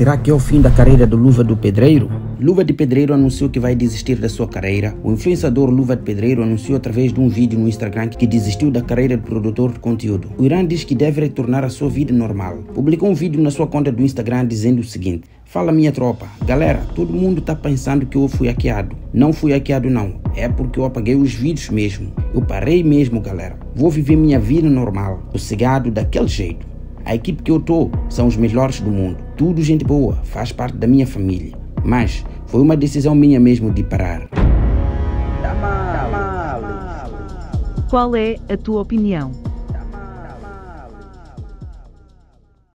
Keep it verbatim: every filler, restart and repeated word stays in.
Será que é o fim da carreira do Luva do Pedreiro? Luva de Pedreiro anunciou que vai desistir da sua carreira. O influenciador Luva de Pedreiro anunciou através de um vídeo no Instagram que desistiu da carreira de produtor de conteúdo. O Irã diz que deve retornar à sua vida normal. Publicou um vídeo na sua conta do Instagram dizendo o seguinte: "Fala minha tropa, galera, todo mundo tá pensando que eu fui hackeado. Não fui hackeado não, é porque eu apaguei os vídeos mesmo. Eu parei mesmo galera, vou viver minha vida normal, sossegado daquele jeito. A equipe que eu tô são os melhores do mundo, tudo gente boa, faz parte da minha família. Mas foi uma decisão minha mesmo de parar." Qual é a tua opinião?